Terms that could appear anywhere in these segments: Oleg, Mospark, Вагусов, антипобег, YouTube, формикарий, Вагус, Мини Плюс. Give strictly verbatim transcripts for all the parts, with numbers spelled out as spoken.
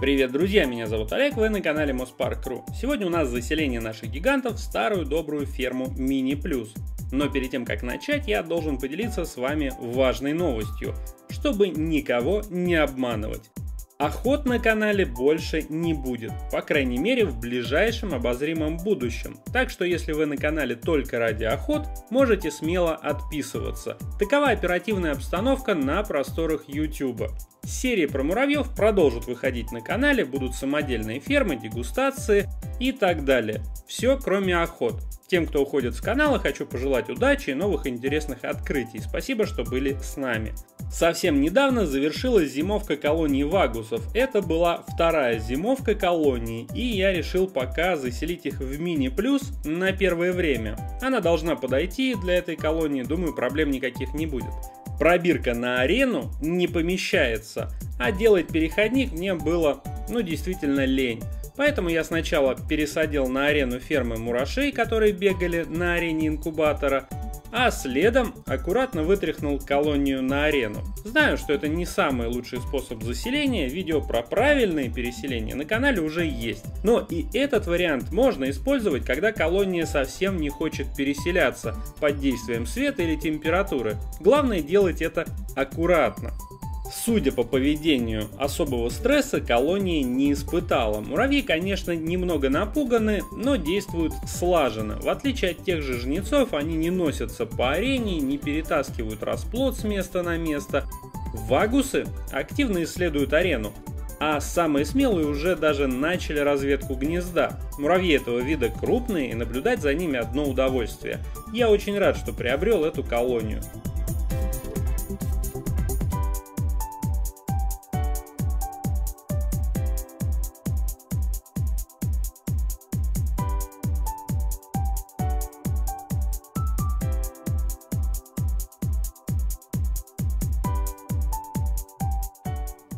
Привет, друзья! Меня зовут Олег, вы на канале Mospark точка ру. Сегодня у нас заселение наших гигантов в старую добрую ферму Мини Плюс. Но перед тем, как начать, я должен поделиться с вами важной новостью, чтобы никого не обманывать. Охот на канале больше не будет, по крайней мере в ближайшем обозримом будущем, так что если вы на канале только ради охот, можете смело отписываться. Такова оперативная обстановка на просторах YouTube. Серии про муравьев продолжат выходить на канале, будут самодельные фермы, дегустации и так далее. Все, кроме охот. Тем, кто уходит с канала, хочу пожелать удачи и новых интересных открытий. Спасибо, что были с нами. Совсем недавно завершилась зимовка колонии Вагусов. Это была вторая зимовка колонии, и я решил пока заселить их в Мини Плюс на первое время. Она должна подойти для этой колонии, думаю, проблем никаких не будет. Пробирка на арену не помещается, а делать переходник мне было, ну, действительно лень. Поэтому я сначала пересадил на арену фермы мурашей, которые бегали на арене инкубатора, а следом аккуратно вытряхнул колонию на арену. Знаю, что это не самый лучший способ заселения, видео про правильные переселения на канале уже есть. Но и этот вариант можно использовать, когда колония совсем не хочет переселяться под действием света или температуры. Главное делать это аккуратно. Судя по поведению, особого стресса колония не испытала. Муравьи, конечно, немного напуганы, но действуют слаженно. В отличие от тех же жнецов, они не носятся по арене, не перетаскивают расплод с места на место. Вагусы активно исследуют арену, а самые смелые уже даже начали разведку гнезда. Муравьи этого вида крупные, и наблюдать за ними одно удовольствие. Я очень рад, что приобрел эту колонию.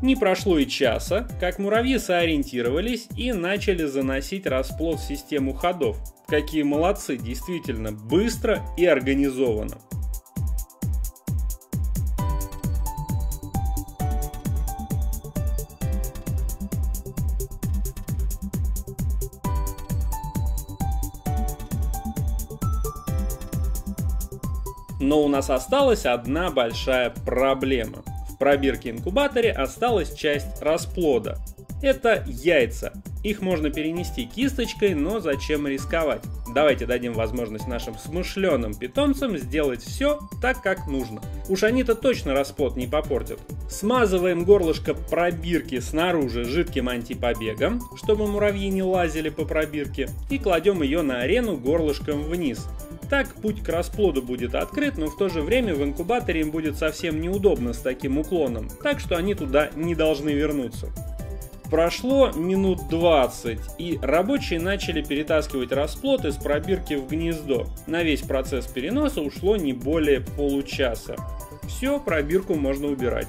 Не прошло и часа, как муравьи соориентировались и начали заносить расплод в систему ходов. Какие молодцы, действительно быстро и организованно. Но у нас осталась одна большая проблема. В пробирке инкубаторе осталась часть расплода. Это яйца. Их можно перенести кисточкой, но зачем рисковать? Давайте дадим возможность нашим смышленым питомцам сделать все так, как нужно. Уж они-то точно расплод не попортят. Смазываем горлышко пробирки снаружи жидким антипобегом, чтобы муравьи не лазили по пробирке, и кладем ее на арену горлышком вниз. Так путь к расплоду будет открыт, но в то же время в инкубаторе им будет совсем неудобно с таким уклоном, так что они туда не должны вернуться. Прошло минут двадцать, и рабочие начали перетаскивать расплод из пробирки в гнездо. На весь процесс переноса ушло не более получаса. Все, пробирку можно убирать.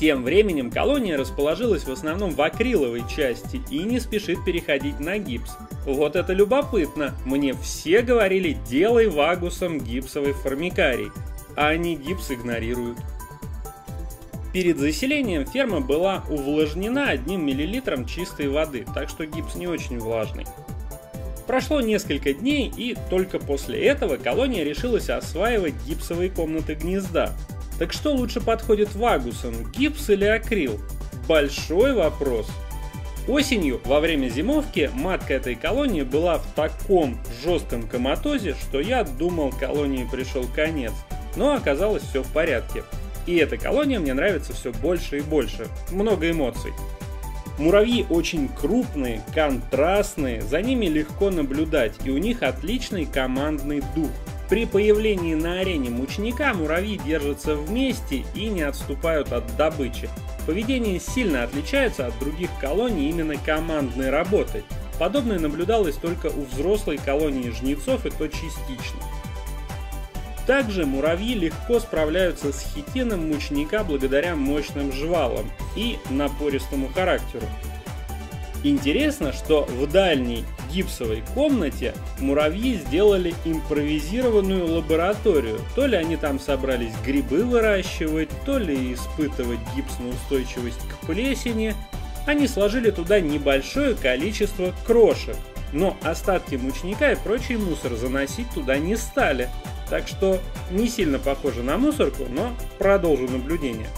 Тем временем колония расположилась в основном в акриловой части и не спешит переходить на гипс. Вот это любопытно, мне все говорили: делай вагусом гипсовый формикарий, а они гипс игнорируют. Перед заселением ферма была увлажнена одним миллилитром чистой воды, так что гипс не очень влажный. Прошло несколько дней, и только после этого колония решилась осваивать гипсовые комнаты гнезда. Так что лучше подходит вагусам, гипс или акрил? Большой вопрос. Осенью, во время зимовки, матка этой колонии была в таком жестком коматозе, что я думал, колонии пришел конец. Но оказалось, все в порядке. И эта колония мне нравится все больше и больше. Много эмоций. Муравьи очень крупные, контрастные, за ними легко наблюдать, и у них отличный командный дух. При появлении на арене мучника муравьи держатся вместе и не отступают от добычи. Поведение сильно отличается от других колоний именно командной работой. Подобное наблюдалось только у взрослой колонии жнецов, и то частично. Также муравьи легко справляются с хитином мучника благодаря мощным жвалам и напористому характеру. Интересно, что в дальней гипсовой комнате муравьи сделали импровизированную лабораторию. То ли они там собрались грибы выращивать, то ли испытывать гипс на устойчивость к плесени. они сложили туда небольшое количество крошек, но остатки мучника и прочий мусор заносить туда не стали, так что не сильно похоже на мусорку, но продолжу наблюдение.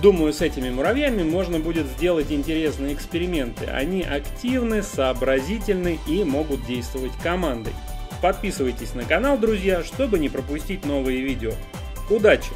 Думаю, с этими муравьями можно будет сделать интересные эксперименты. Они активны, сообразительны и могут действовать командой. Подписывайтесь на канал, друзья, чтобы не пропустить новые видео. Удачи!